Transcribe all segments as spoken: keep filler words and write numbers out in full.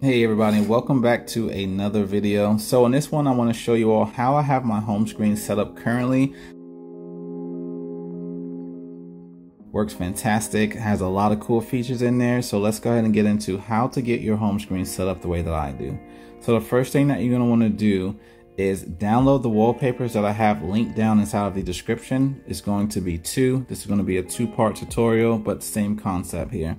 Hey everybody, welcome back to another video. So in this one I want to show you all how I have my home screen set up currently. Works fantastic, has a lot of cool features in there. So let's go ahead and get into how to get your home screen set up the way that I do. So the first thing that you're going to want to do is download the wallpapers that I have linked down inside of the description. It's going to be two. This is going to be a two-part tutorial, but same concept here.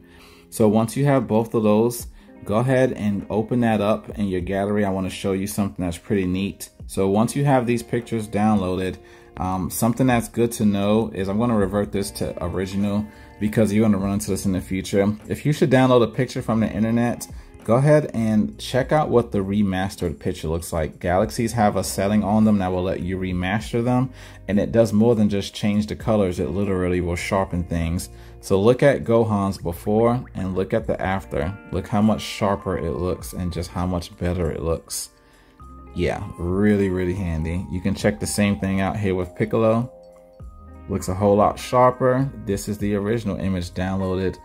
So once you have both of those, go ahead and open that up in your gallery. I want to show you something that's pretty neat. So once you have these pictures downloaded, um, something that's good to know is I'm going to revert this to original because you're going to run into this in the future. If you should download a picture from the internet, go ahead and check out what the remastered picture looks like. Galaxies have a setting on them that will let you remaster them, and it does more than just change the colors. It literally will sharpen things. So look at Gohan's before and look at the after. Look how much sharper it looks and just how much better it looks. Yeah, really, really handy. You can check the same thing out here with Piccolo. Looks a whole lot sharper. This is the original image downloaded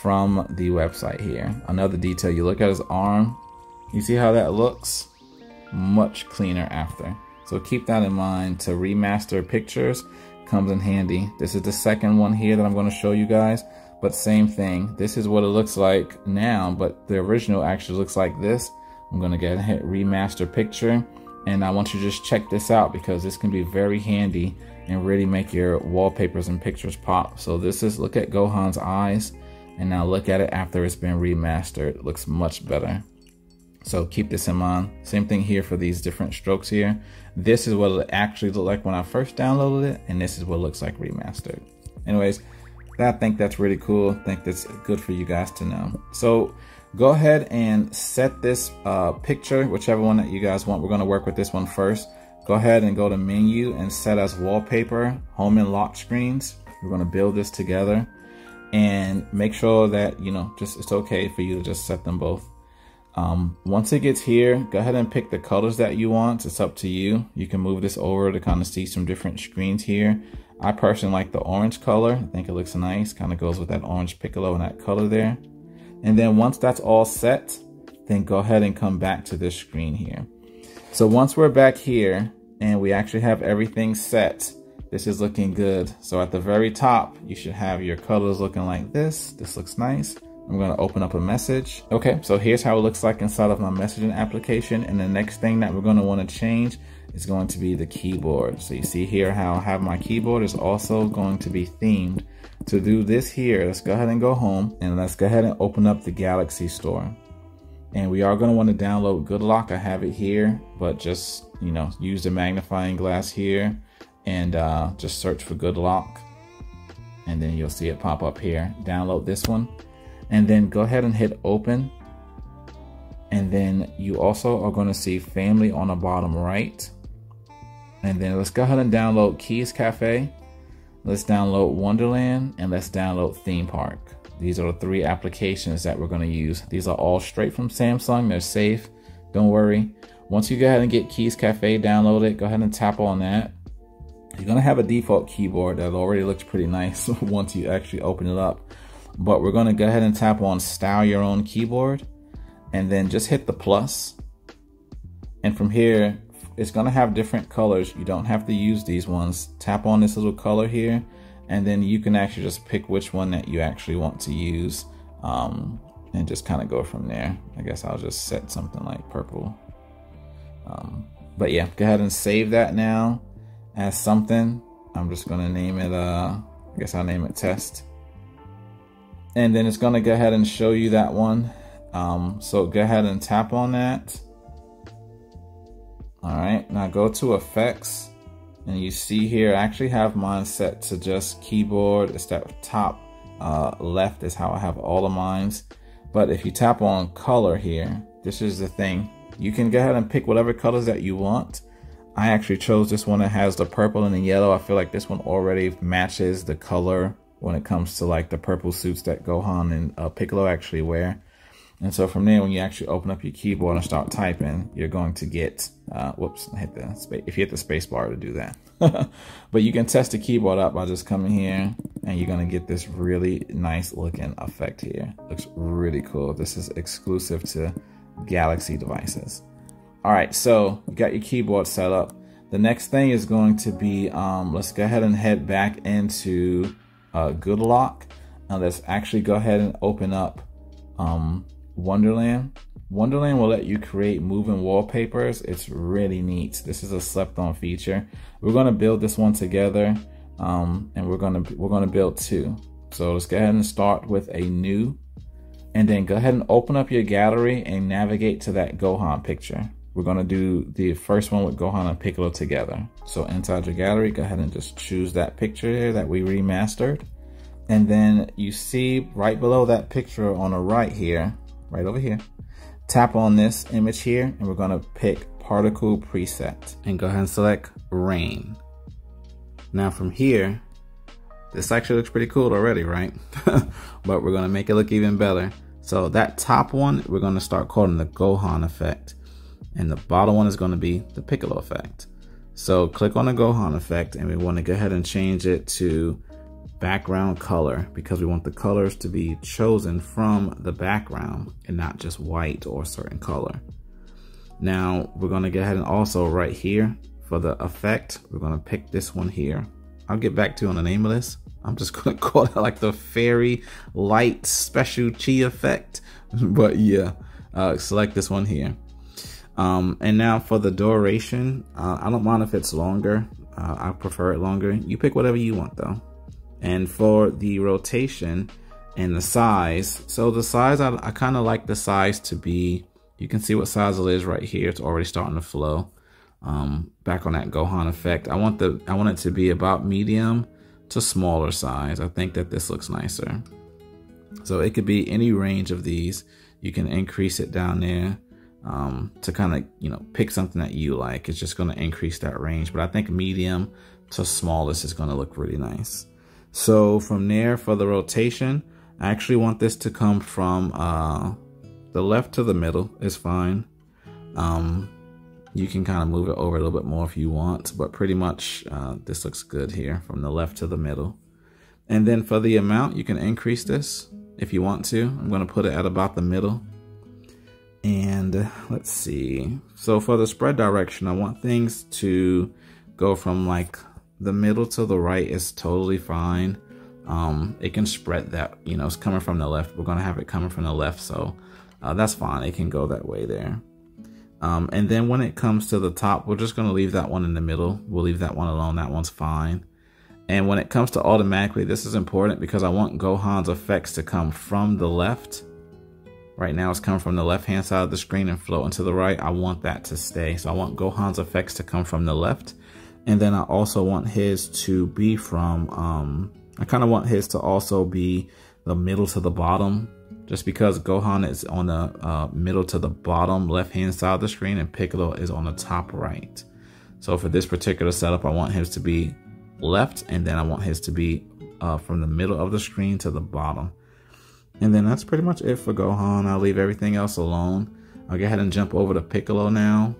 from the website here. Another detail, you look at his arm, you see how that looks much cleaner after. So keep that in mind. To remaster pictures comes in handy. This is the second one here that I'm going to show you guys, but same thing. This is what it looks like now, but the original actually looks like this. I'm going to go ahead and hit remaster picture, and I want you to just check this out because this can be very handy and really make your wallpapers and pictures pop. So this is, look at Gohan's eyes. And now look at it after it's been remastered. It looks much better. So keep this in mind. Same thing here for these different strokes here. This is what it actually looked like when I first downloaded it, and this is what it looks like remastered. Anyways, I think that's really cool. I think that's good for you guys to know. So go ahead and set this uh, picture, whichever one that you guys want. We're gonna work with this one first. Go ahead and go to menu and set as wallpaper, home and lock screens. We're gonna build this together. And make sure that, you know, just it's okay for you to just set them both. Um, once it gets here, go ahead and pick the colors that you want. It's up to you. You can move this over to kind of see some different screens here. I personally like the orange color. I think it looks nice. Kind of goes with that orange Piccolo and that color there. And then once that's all set, then go ahead and come back to this screen here. So once we're back here and we actually have everything set, this is looking good. So at the very top, you should have your colors looking like this. This looks nice. I'm gonna open up a message. Okay, so here's how it looks like inside of my messaging application. And the next thing that we're gonna wanna change is going to be the keyboard. So you see here how I have my keyboard is also going to be themed. To do this here, let's go ahead and go home and let's go ahead and open up the Galaxy Store. And we are gonna wanna download Good Lock. I have it here, but just, you know, use the magnifying glass here and uh, just search for Good Lock, and then you'll see it pop up here. Download this one, and then go ahead and hit open. And then you also are gonna see family on the bottom right. And then let's go ahead and download Keys Cafe. Let's download Wonderland, and let's download Theme Park. These are the three applications that we're gonna use. These are all straight from Samsung, they're safe, don't worry. Once you go ahead and get Keys Cafe downloaded, go ahead and tap on that. You're gonna have a default keyboard that already looks pretty nice once you actually open it up. But we're gonna go ahead and tap on style your own keyboard, and then just hit the plus. And from here, it's gonna have different colors. You don't have to use these ones. Tap on this little color here, and then you can actually just pick which one that you actually want to use, um, and just kind of go from there. I guess I'll just set something like purple. Um, but yeah, go ahead and save that now as something. I'm just gonna name it, uh, I guess I'll name it test. And then it's gonna go ahead and show you that one. Um, so go ahead and tap on that. All right, now go to effects, and you see here, I actually have mine set to just keyboard. It's that top uh, left is how I have all of mine's. But if you tap on color here, this is the thing. You can go ahead and pick whatever colors that you want. I actually chose this one that has the purple and the yellow. I feel like this one already matches the color when it comes to like the purple suits that Gohan and uh, Piccolo actually wear. And so from there, when you actually open up your keyboard and start typing, you're going to get, uh, whoops, I hit the space. If you hit the space bar to do that. But you can test the keyboard out by just coming here, and you're gonna get this really nice looking effect here. Looks really cool. This is exclusive to Galaxy devices. All right, so you got your keyboard set up. The next thing is going to be, um, let's go ahead and head back into uh, Good Lock. And let's actually go ahead and open up um, Wonderland. Wonderland will let you create moving wallpapers. It's really neat. This is a slept on feature. We're gonna build this one together, um, and we're gonna, we're gonna build two. So let's go ahead and start with a new, and then go ahead and open up your gallery and navigate to that Gohan picture. We're gonna do the first one with Gohan and Piccolo together. So inside your gallery, go ahead and just choose that picture here that we remastered. And then you see right below that picture on the right here, right over here, tap on this image here, and we're gonna pick particle preset and go ahead and select rain. Now from here, this actually looks pretty cool already, right? But we're gonna make it look even better. So that top one, we're gonna start calling the Gohan effect, and the bottom one is gonna be the Piccolo effect. So click on the Gohan effect, and we wanna go ahead and change it to background color, because we want the colors to be chosen from the background and not just white or certain color. Now we're gonna go ahead and also right here for the effect, we're gonna pick this one here. I'll get back to you on the name of this. I'm just gonna call it like the fairy light special chi effect. But yeah, uh, select this one here. Um, and now for the duration, uh, I don't mind if it's longer. Uh, I prefer it longer. You pick whatever you want though. And for the rotation and the size, so the size, I, I kind of like the size to be, you can see what size it is right here. It's already starting to flow. Um, back on that Gohan effect, I want the I want it to be about medium to smaller size. I think that this looks nicer. So it could be any range of these. You can increase it down there um, to kind of, you know, pick something that you like. It's just going to increase that range. But I think medium to smallest is going to look really nice. So from there for the rotation, I actually want this to come from uh, the left to the middle is fine. Um, you can kind of move it over a little bit more if you want, but pretty much uh, this looks good here from the left to the middle. And then for the amount, you can increase this if you want to. I'm gonna put it at about the middle. And let's see. So for the spread direction, I want things to go from like the middle to the right is totally fine. Um, it can spread that, you know, it's coming from the left. We're gonna have it coming from the left, so uh, that's fine. It can go that way there. Um, and then when it comes to the top, we're just gonna leave that one in the middle. We'll leave that one alone, that one's fine. And when it comes to automatically, this is important because I want Gohan's effects to come from the left. Right now it's coming from the left-hand side of the screen and floating to the right. I want that to stay. So I want Gohan's effects to come from the left. And then I also want his to be from, um, I kind of want his to also be the middle to the bottom, just because Gohan is on the uh, middle to the bottom left-hand side of the screen and Piccolo is on the top right. So for this particular setup, I want his to be left, and then I want his to be uh, from the middle of the screen to the bottom. And then that's pretty much it for Gohan. I'll leave everything else alone. I'll go ahead and jump over to Piccolo now.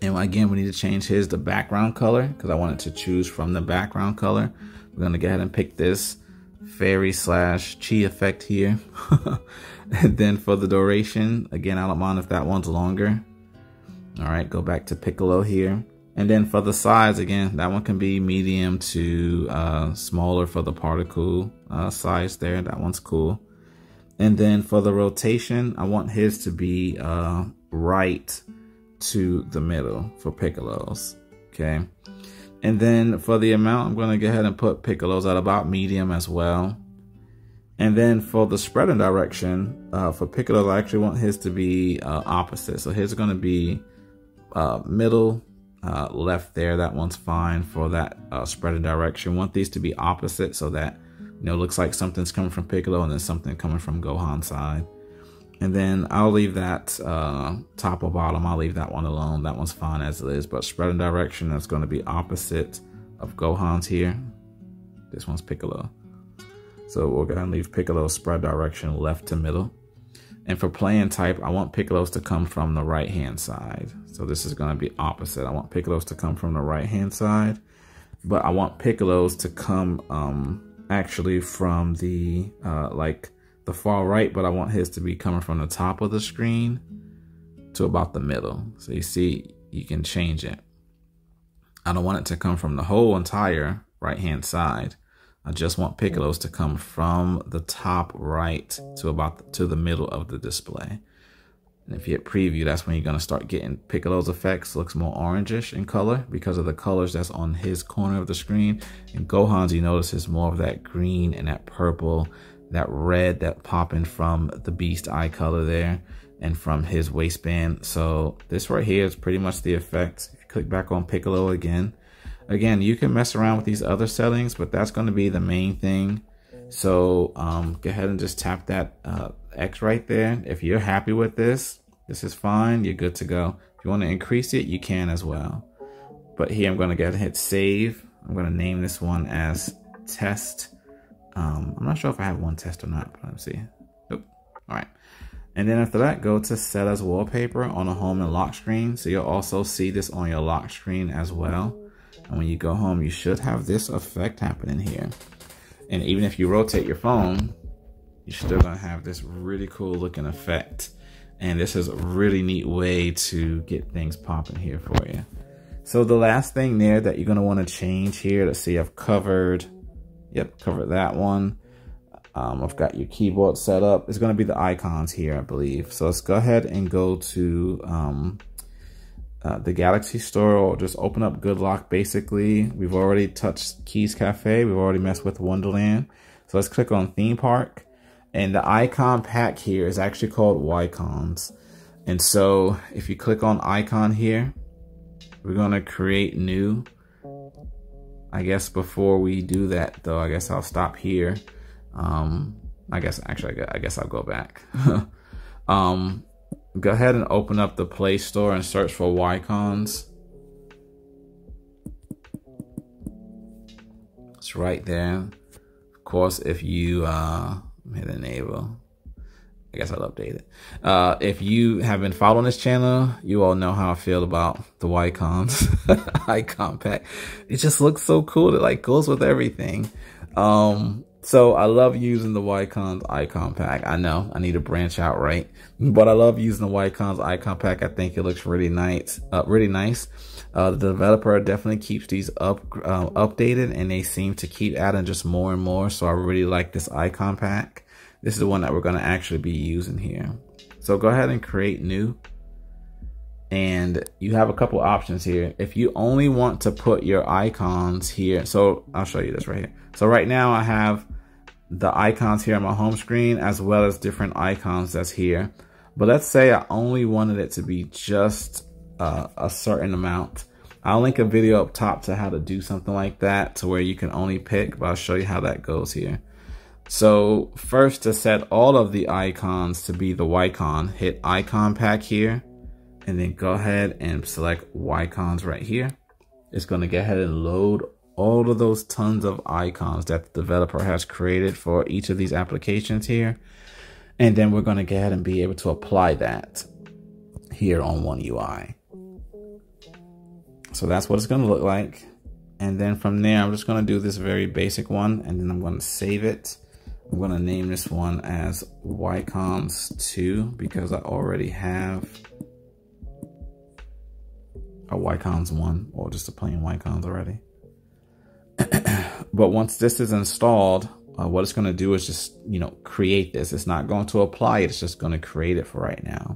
And again, we need to change his to background color because I want it to choose from the background color. We're gonna go ahead and pick this fairy slash chi effect here. And then for the duration, again, I don't mind if that one's longer. All right, go back to Piccolo here. And then for the size, again, that one can be medium to uh, smaller for the particle uh, size there. That one's cool. And then for the rotation, I want his to be uh, right to the middle for Piccolo's, okay? And then for the amount, I'm gonna go ahead and put Piccolo's at about medium as well. And then for the spreading direction, uh, for Piccolo, I actually want his to be uh, opposite. So his is gonna be uh, middle, uh, left there, that one's fine for that uh, spreading direction. Want these to be opposite so that, you know, looks like something's coming from Piccolo and then something coming from Gohan's side. And then I'll leave that uh, top or bottom, I'll leave that one alone. That one's fine as it is, but spreading direction, that's gonna be opposite of Gohan's here. This one's Piccolo. So we're gonna leave Piccolo's spread direction left to middle. And for playing type, I want Piccolo's to come from the right-hand side. So this is gonna be opposite. I want Piccolo's to come from the right-hand side, but I want Piccolo's to come um, actually from the, uh, like, the the far right, but I want his to be coming from the top of the screen to about the middle. So you see, you can change it. I don't want it to come from the whole entire right-hand side. I just want Piccolo's to come from the top right to about the, to the middle of the display. And if you hit preview, that's when you're going to start getting Piccolo's effects. Looks more orangish in color because of the colors that's on his corner of the screen. And Gohan's, you notice, is more of that green and that purple, that red that popping from the beast eye color there and from his waistband. So this right here is pretty much the effect. If you click back on Piccolo again. Again, you can mess around with these other settings, but that's going to be the main thing. So um, go ahead and just tap that uh, X right there. If you're happy with this, this is fine. You're good to go. If you want to increase it, you can as well. But here I'm going to go ahead and hit save. I'm going to name this one as test. Um, I'm not sure if I have one test or not, but let's see. Nope. All right. And then after that, go to set as wallpaper on a home and lock screen. So you'll also see this on your lock screen as well. And when you go home, you should have this effect happening here. And even if you rotate your phone, you're still gonna have this really cool looking effect. And this is a really neat way to get things popping here for you. So the last thing there that you're gonna wanna change here, let's see, I've covered, yep, covered that one. Um, I've got your keyboard set up. It's gonna be the icons here, I believe. So let's go ahead and go to, um, Uh, the Galaxy Store, or just open up Good Lock basically. We've already touched Keys Cafe. We've already messed with Wonderland. So let's click on Theme Park. And the icon pack here is actually called Ycons. And so if you click on icon here, we're going to create new. I guess before we do that though, I guess I'll stop here. Um, I guess actually, I guess I'll go back. um, Go ahead and open up the Play Store and search for Ycons. It's right there. Of course, if you uh, hit enable, I guess I'll update it. Uh, if you have been following this channel, you all know how I feel about the Ycons icon pack. It just looks so cool. It like goes with everything. Um, So I love using the Ycons icon pack. I know I need to branch out, right? But I love using the Ycons icon pack. I think it looks really nice. Uh, really nice. Uh, the developer definitely keeps these up uh, updated, and they seem to keep adding just more and more. So I really like this icon pack. This is the one that we're going to actually be using here. So go ahead and create new. And you have a couple options here. If you only want to put your icons here, so I'll show you this right here. So right now I have the icons here on my home screen, as well as different icons that's here. But let's say I only wanted it to be just uh, a certain amount. I'll link a video up top to how to do something like that, to where you can only pick, but I'll show you how that goes here. So first, to set all of the icons to be the Ycon, hit icon pack here. And then go ahead and select Ycons right here. It's going to go ahead and load all of those tons of icons that the developer has created for each of these applications here. And then we're going to go ahead and be able to apply that here on One U I. So that's what it's going to look like. And then from there, I'm just going to do this very basic one. And then I'm going to save it. I'm going to name this one as Ycons two because I already have a Ycons one, or just a plain Ycons already. But once this is installed, uh, what it's going to do is just, you know, create this. It's not going to apply it. It's just going to create it for right now.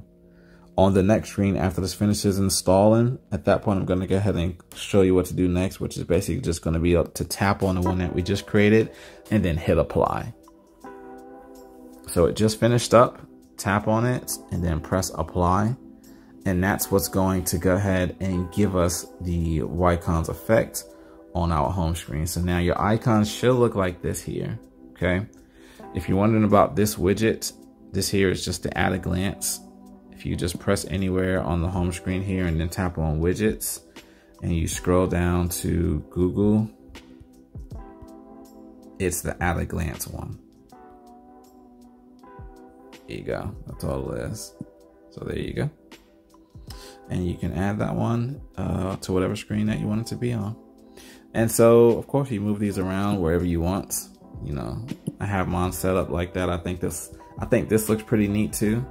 On the next screen, after this finishes installing, at that point, I'm going to go ahead and show you what to do next, which is basically just going to be up to tap on the one that we just created and then hit apply. So it just finished up, tap on it, and then press apply. And that's what's going to go ahead and give us the Ycons effect on our home screen. So now your icons should look like this here, okay? If you're wondering about this widget, this here is just the at a glance. If you just press anywhere on the home screen here and then tap on widgets and you scroll down to Google, it's the at a glance one. There you go, that's all it is. So there you go. And you can add that one uh, to whatever screen that you want it to be on. And so, of course, you move these around wherever you want. You know, I have mine set up like that. I think this I think this looks pretty neat too,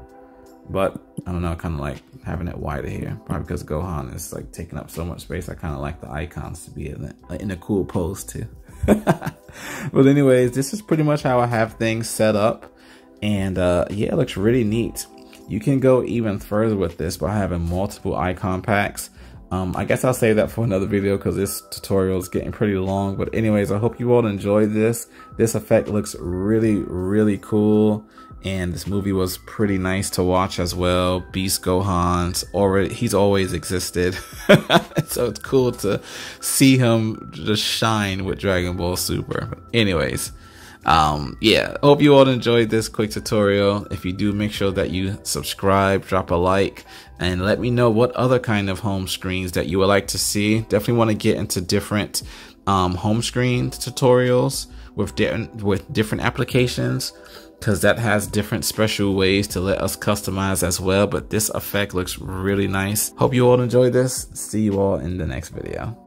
but I don't know, kind of like having it wider here, probably because Gohan is like taking up so much space. I kind of like the icons to be in a, in a cool pose too. But anyways, this is pretty much how I have things set up, and uh, yeah, it looks really neat. You can go even further with this by having multiple icon packs. Um, I guess I'll save that for another video because this tutorial is getting pretty long. But anyways, I hope you all enjoyed this. This effect looks really, really cool. And this movie was pretty nice to watch as well. Beast Gohan's already, he's always existed. So it's cool to see him just shine with Dragon Ball Super. But anyways, um, yeah, hope you all enjoyed this quick tutorial. If you do, make sure that you subscribe, drop a like, and let me know what other kind of home screens that you would like to see. Definitely want to get into different um, home screen tutorials with different, with different applications, because that has different special ways to let us customize as well. But this effect looks really nice. Hope you all enjoyed this. See you all in the next video.